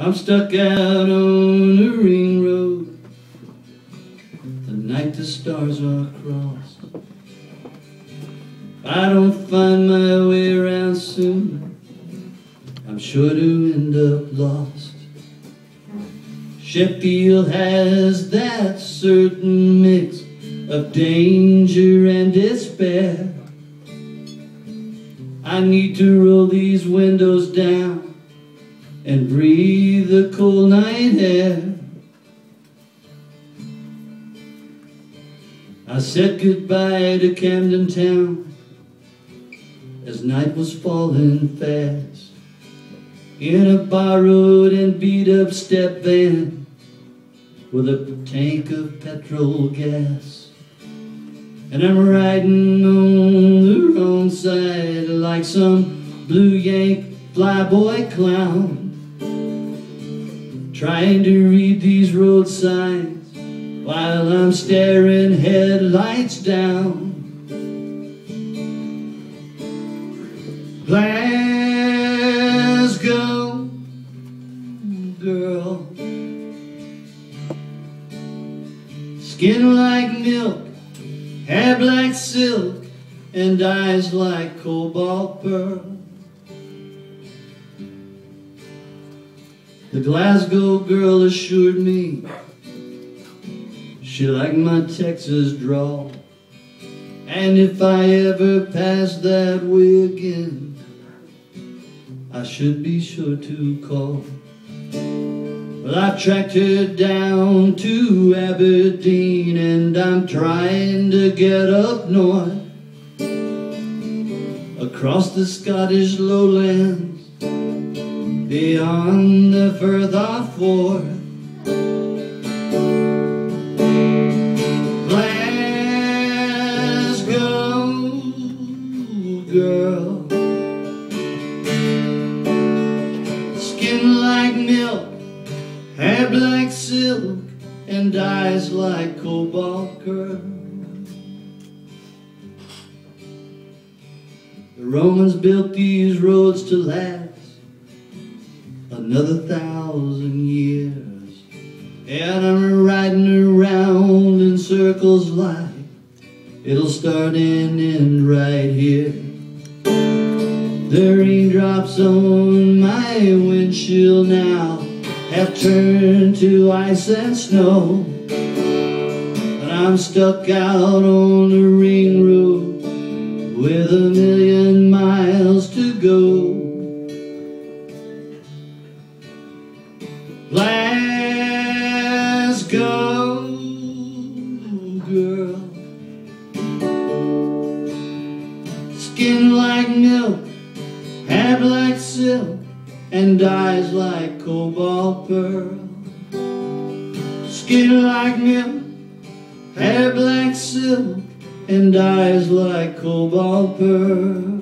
I'm stuck out on a ring road, the night the stars are crossed. If I don't find my way around soon, I'm sure to end up lost. Sheffield has that certain mix of danger and despair. I need to roll these windows down and breathe the cold night air. I said goodbye to Camden Town as night was falling fast. In a borrowed and beat up step van with a tank of petrol gas. And I'm riding on the wrong side like some blue yank flyboy clown, trying to read these road signs while I'm staring headlights down. Glasgow girl, skin like milk, hair black silk, and eyes like cobalt pearl. The Glasgow girl assured me she liked my Texas drawl, and if I ever passed that way again, I should be sure to call. Well, I tracked her down to Aberdeen, and I'm trying to get up north across the Scottish lowlands beyond the Firth of Forth. Glasgow girl, skin like milk, hair black silk, and eyes like cobalt pearl. The Romans built these roads to last another 1,000 years, and I'm riding around in circles like it'll start and end right here. The raindrops on my windshield now have turned to ice and snow, but I'm stuck out on the ring road with a million miles to go. Glasgow girl, skin like milk, hair like silk, and eyes like cobalt pearl. Skin like milk, hair like silk, and eyes like cobalt pearl.